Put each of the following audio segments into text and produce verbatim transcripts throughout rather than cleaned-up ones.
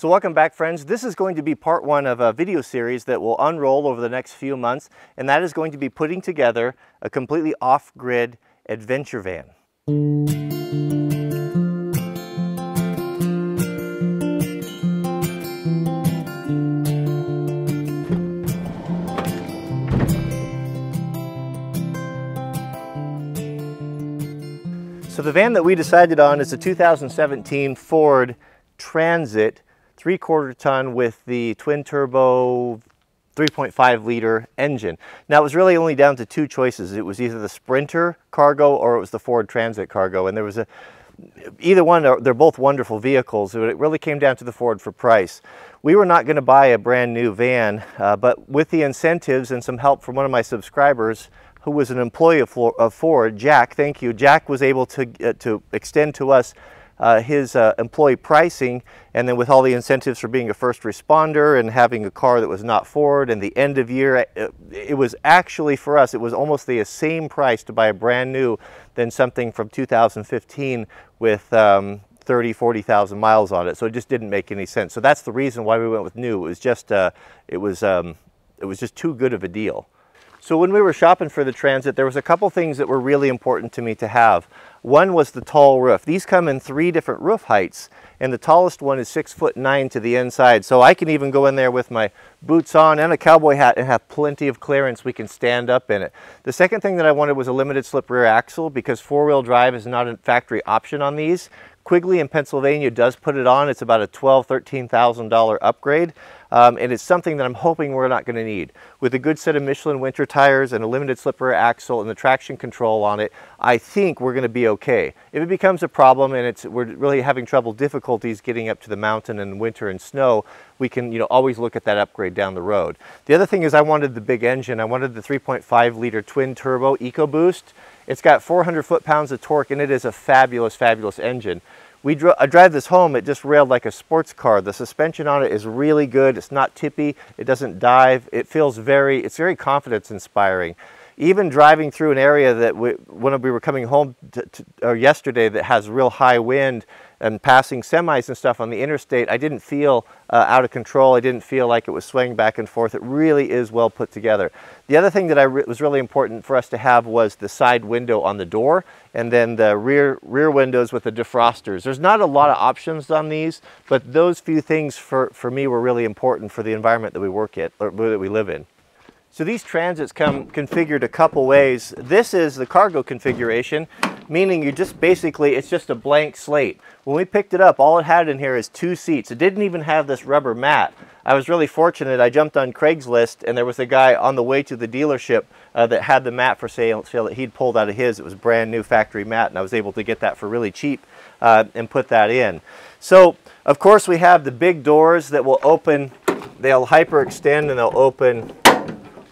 So welcome back, friends. This is going to be part one of a video series that will unroll over the next few months, and that is going to be putting together a completely off-grid adventure van. So the van that we decided on is a two thousand seventeen Ford Transit three-quarter ton with the twin-turbo three point five liter engine. Now it was really only down to two choices. It was either the Sprinter Cargo or it was the Ford Transit Cargo, and there was a either one. They're both wonderful vehicles, but it really came down to the Ford for price. We were not going to buy a brand new van, uh, but with the incentives and some help from one of my subscribers, who was an employee of Ford, Jack, thank you. Jack was able to, uh, to extend to us uh, his uh, employee pricing, and then with all the incentives for being a first responder and having a car that was not Ford and the end of year, it, it was actually for us, it was almost the same price to buy a brand new than something from two thousand fifteen with um, thirty, forty thousand miles on it. So it just didn't make any sense. So that's the reason why we went with new. It was just, uh, it was, um, it was just too good of a deal. So when we were shopping for the Transit, there was a couple things that were really important to me to have. One was the tall roof. These come in three different roof heights, and the tallest one is six foot nine to the inside. So I can even go in there with my boots on and a cowboy hat and have plenty of clearance. We can stand up in it. The second thing that I wanted was a limited slip rear axle, because four-wheel drive is not a factory option on these. Quigley in Pennsylvania does put it on. It's about a twelve thousand, thirteen thousand dollar upgrade. Um, and it's something that I'm hoping we're not going to need. With a good set of Michelin winter tires and a limited slip rear axle and the traction control on it, I think we're going to be okay. If it becomes a problem and it's, we're really having trouble, difficulties getting up to the mountain in winter and snow, we can, you know, always look at that upgrade down the road. The other thing is I wanted the big engine. I wanted the three point five liter twin turbo EcoBoost. It's got four hundred foot-pounds of torque, and it is a fabulous, fabulous engine. We dro I drive this home, it just railed like a sports car. The suspension on it is really good. It's not tippy, it doesn't dive. It feels very, it's very confidence-inspiring. Even driving through an area that we, when we were coming home to, to, or yesterday, that has real high wind and passing semis and stuff on the interstate, I didn't feel uh, out of control. I didn't feel like it was swaying back and forth. It really is well put together. The other thing that I re was really important for us to have was the side window on the door, and then the rear, rear windows with the defrosters. There's not a lot of options on these, but those few things for, for me were really important for the environment that we work at, or that we live in. So these Transits come configured a couple ways. This is the cargo configuration, meaning you just basically, it's just a blank slate. When we picked it up, all it had in here is two seats. It didn't even have this rubber mat. I was really fortunate. I jumped on Craigslist, and there was a guy on the way to the dealership uh, that had the mat for sale, sale that he'd pulled out of his. It was a brand new factory mat, and I was able to get that for really cheap uh, and put that in. So of course we have the big doors that will open, they'll hyperextend and they'll open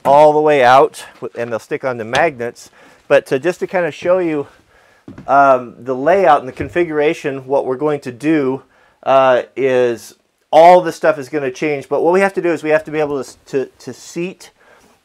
all the way out, and they'll stick on the magnets. But to, just to kind of show you um, the layout and the configuration, what we're going to do uh, is all this stuff is going to change. But what we have to do is we have to be able to, to, to seat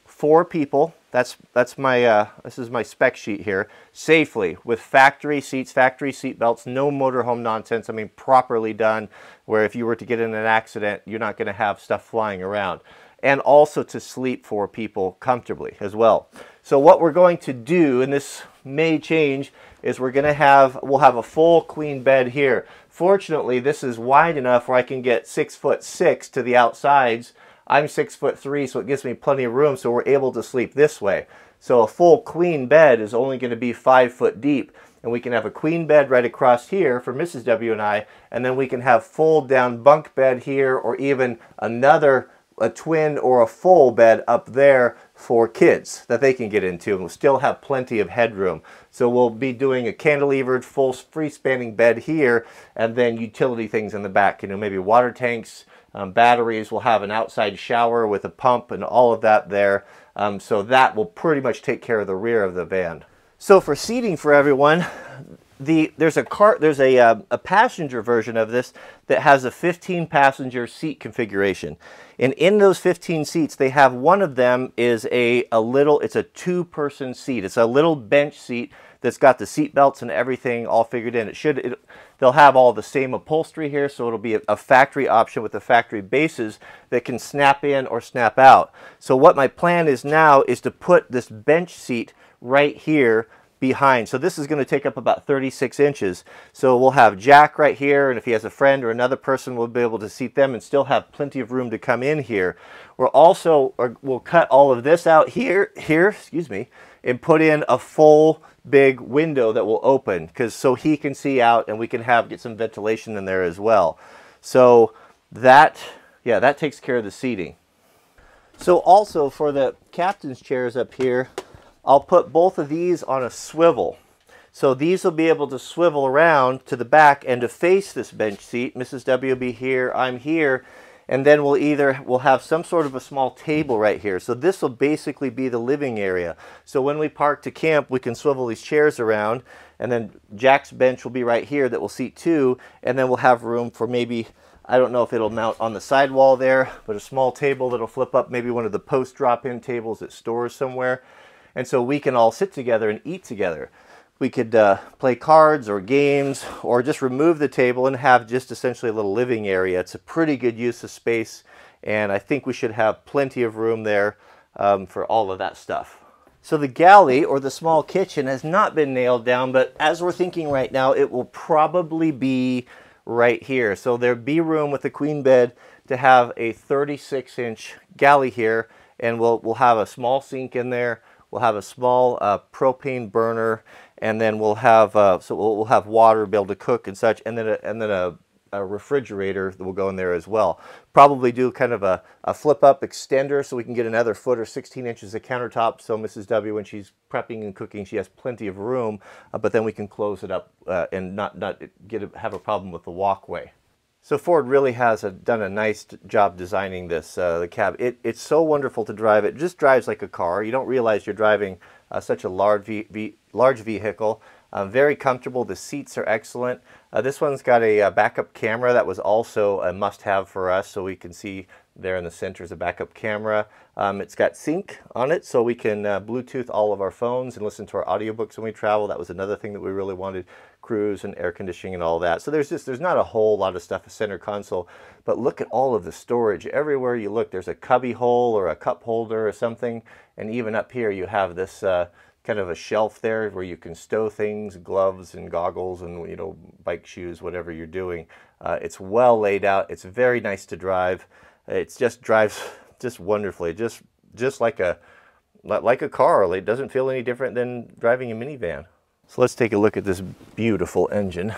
four people. That's, that's my, uh, this is my spec sheet here, safely with factory seats, factory seat belts, no motorhome nonsense. I mean, properly done, where if you were to get in an accident, you're not going to have stuff flying around. And also to sleep for people comfortably as well. So what we're going to do, and this may change, is we're gonna have, we'll have a full queen bed here. Fortunately, this is wide enough where I can get six foot six to the outsides. I'm six foot three, so it gives me plenty of room, so we're able to sleep this way. So a full queen bed is only gonna be five foot deep, and we can have a queen bed right across here for Missus W and I, and then we can have fold down bunk bed here, or even another a twin or a full bed up there for kids that they can get into, and we'll still have plenty of headroom. So we'll be doing a cantilevered full free spanning bed here, and then utility things in the back, you know, maybe water tanks, um, batteries. We'll have an outside shower with a pump and all of that there. Um, so that will pretty much take care of the rear of the van. So for seating for everyone, The, there's a car, there's a, uh, a passenger version of this that has a fifteen passenger seat configuration, and in those fifteen seats, they have one of them is a, a little, it's a two person seat. It's a little bench seat that's got the seat belts and everything all figured in. It should, it, they'll have all the same upholstery here, so it'll be a, a factory option with the factory bases that can snap in or snap out. So what my plan is now is to put this bench seat right here behind. So this is going to take up about thirty-six inches. So we'll have Jack right here, and if he has a friend or another person, we'll be able to seat them and still have plenty of room to come in here. We're also, or we'll cut all of this out here, here, excuse me, and put in a full big window that will open, because so he can see out and we can have, get some ventilation in there as well. So that, yeah, that takes care of the seating. So also for the captain's chairs up here, I'll put both of these on a swivel. So these will be able to swivel around to the back and to face this bench seat. Missus W will be here, I'm here, and then we'll either, we'll have some sort of a small table right here. So this will basically be the living area. So when we park to camp, we can swivel these chairs around, and then Jack's bench will be right here that will seat two, and then we'll have room for maybe, I don't know if it'll mount on the sidewall there, but a small table that'll flip up, maybe one of the post drop-in tables at stores somewhere. And so we can all sit together and eat together. We could uh, play cards or games, or just remove the table and have just essentially a little living area. It's a pretty good use of space, and I think we should have plenty of room there um, for all of that stuff. So the galley, or the small kitchen, has not been nailed down, but as we're thinking right now, it will probably be right here. So there'd be room with the queen bed to have a thirty-six inch galley here, and we'll, we'll have a small sink in there. We'll have a small uh, propane burner, and then we'll have uh, so we'll, we'll have water, be able to cook and such, and then a, and then a, a refrigerator that will go in there as well. Probably do kind of a, a flip up extender so we can get another foot or sixteen inches of countertop. So Missus W, when she's prepping and cooking, she has plenty of room, uh, but then we can close it up uh, and not not get a, have a problem with the walkway. So Ford really has a, done a nice job designing this, uh, the cab. It, it's so wonderful to drive. It just drives like a car. You don't realize you're driving uh, such a large, ve ve large vehicle. Uh, very comfortable. The seats are excellent. Uh, this one's got a, a backup camera. That was also a must-have for us, so we can see there in the center is a backup camera. Um, it's got sync on it, so we can uh, Bluetooth all of our phones and listen to our audiobooks when we travel. That was another thing that we really wanted. Cruise and air conditioning and all that. So there's just, there's not a whole lot of stuff, a center console, but look at all of the storage. Everywhere you look, there's a cubby hole or a cup holder or something. And even up here, you have this uh, kind of a shelf there where you can stow things, gloves and goggles and, you know, bike shoes, whatever you're doing. Uh, it's well laid out. It's very nice to drive. It's just drives just wonderfully, just just like a like a car. It doesn't feel any different than driving a minivan. So let's take a look at this beautiful engine.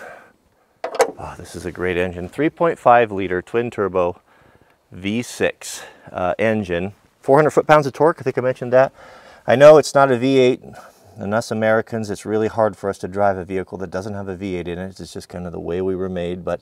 Oh, this is a great engine. three point five liter twin turbo V six uh, engine. four hundred foot pounds of torque, I think I mentioned that. I know it's not a V eight, and us Americans, it's really hard for us to drive a vehicle that doesn't have a V eight in it. It's just kind of the way we were made, but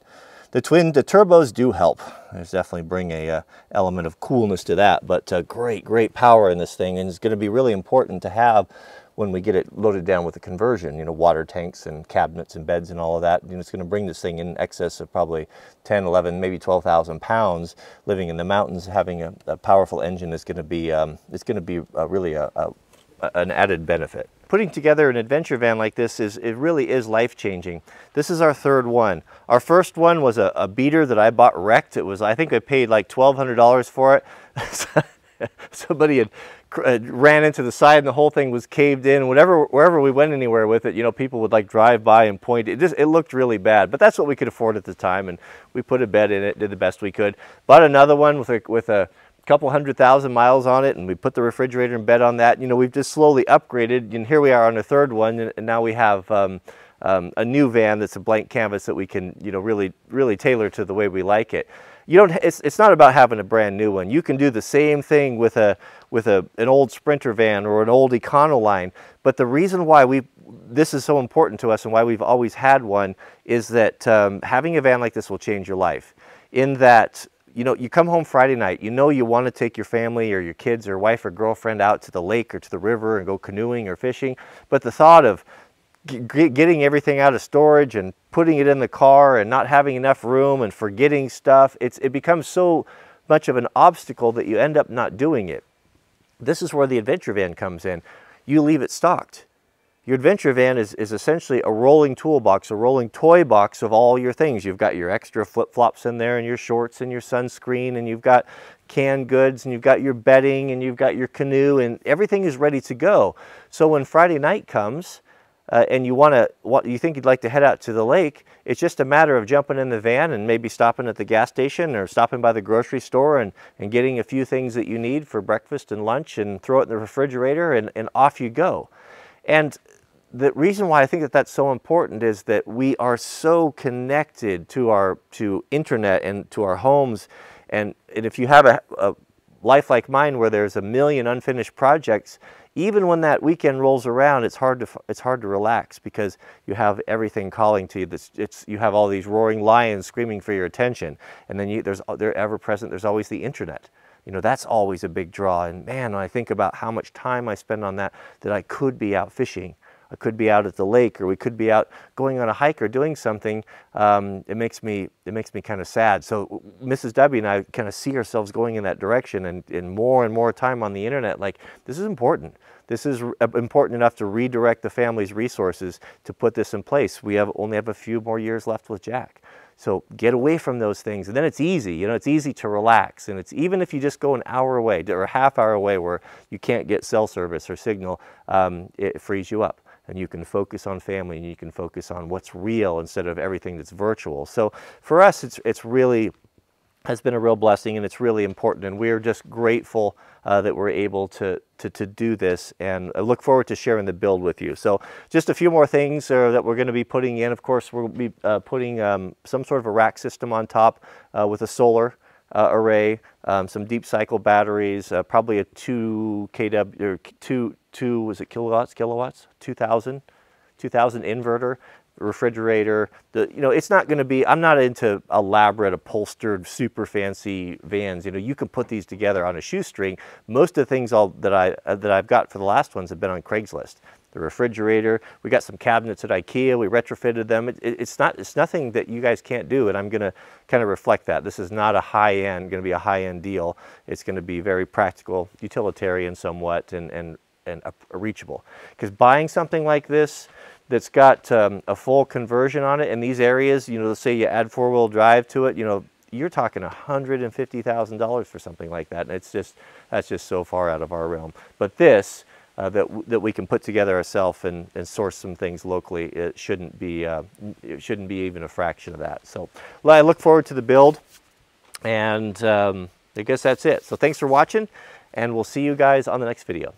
The twin, the turbos do help. There's definitely bring a uh, element of coolness to that, but uh, great, great power in this thing, and it's gonna be really important to have when we get it loaded down with the conversion, you know, water tanks and cabinets and beds and all of that. You know, it's gonna bring this thing in excess of probably ten, eleven, maybe twelve thousand pounds. Living in the mountains, having a, a powerful engine is gonna be, um, it's gonna be uh, really a, a an added benefit. Putting together an adventure van like this is, it really is life-changing. This is our third one. Our first one was a, a beater that I bought wrecked. It was, I think I paid like twelve hundred dollars for it. Somebody had uh, ran into the side and the whole thing was caved in. Whatever, wherever we went anywhere with it, you know, people would like drive by and point. It just, it looked really bad, but that's what we could afford at the time. And we put a bed in it, did the best we could. Bought another one with a, with a, couple hundred thousand miles on it, and we put the refrigerator and bed on that. You know, we've just slowly upgraded, and here we are on a third one, and now we have um, um, a new van that's a blank canvas that we can, you know, really, really tailor to the way we like it. You don't, it's, it's not about having a brand new one. You can do the same thing with a with a an old Sprinter van or an old Econoline, but the reason why we this is so important to us and why we've always had one is that um, having a van like this will change your life, in that, you know, you come home Friday night, you know you want to take your family or your kids or wife or girlfriend out to the lake or to the river and go canoeing or fishing, but the thought of getting everything out of storage and putting it in the car and not having enough room and forgetting stuff, it's, it becomes so much of an obstacle that you end up not doing it. This is where the adventure van comes in. You leave it stocked. Your adventure van is, is essentially a rolling toolbox, a rolling toy box of all your things. You've got your extra flip-flops in there and your shorts and your sunscreen, and you've got canned goods, and you've got your bedding, and you've got your canoe, and everything is ready to go. So when Friday night comes uh, and you want to, what you think you'd like to head out to the lake, it's just a matter of jumping in the van and maybe stopping at the gas station or stopping by the grocery store and, and getting a few things that you need for breakfast and lunch, and throw it in the refrigerator, and, and off you go. And the reason why I think that that's so important is that we are so connected to our to internet and to our homes. And, and if you have a, a life like mine where there's a million unfinished projects, even when that weekend rolls around, it's hard to it's hard to relax, because you have everything calling to you. It's, it's you have all these roaring lions screaming for your attention, and then you, there's they're ever present. There's always the internet. You know, that's always a big draw. And man, when I think about how much time I spend on that, that I could be out fishing. I could be out at the lake, or we could be out going on a hike or doing something. Um, it makes me, it makes me kind of sad. So Missus W and I kind of see ourselves going in that direction, and, and more and more time on the internet. Like, this is important. This is important enough to redirect the family's resources to put this in place. We have only have a few more years left with Jack. So get away from those things, and then it's easy. You know, it's easy to relax, and it's even if you just go an hour away or a half hour away where you can't get cell service or signal, um, it frees you up, and you can focus on family, and you can focus on what's real instead of everything that's virtual. So for us, it's it's really has been a real blessing, and it's really important, and we're just grateful uh, that we're able to, to, to do this, and I look forward to sharing the build with you. So just a few more things uh, that we're going to be putting in. Of course, we'll be uh, putting um, some sort of a rack system on top uh, with a solar uh, array, um, some deep cycle batteries, uh, probably a two K W, or two, two, was it kilowatts, kilowatts, two thousand, two thousand inverter, refrigerator. The, you know, it's not going to be, I'm not into elaborate upholstered super fancy vans. You know, you can put these together on a shoestring. Most of the things all that I uh, that I've got for the last ones have been on Craigslist. The refrigerator, we got some cabinets at IKEA, we retrofitted them. It, it, it's not, it's nothing that you guys can't do, and I'm going to kind of reflect that. This is not a high end, going to be a high end deal. It's going to be very practical, utilitarian somewhat, and and and uh, reachable. Because buying something like this that's got um, a full conversion on it in these areas, you know, let's say you add four-wheel drive to it, you know, you're talking one hundred fifty thousand dollars for something like that. And it's just, that's just so far out of our realm. But this, uh, that, that we can put together ourselves and, and source some things locally, it shouldn't be, uh, it shouldn't be even a fraction of that. So well, I look forward to the build, and um, I guess that's it. So thanks for watching, and we'll see you guys on the next video.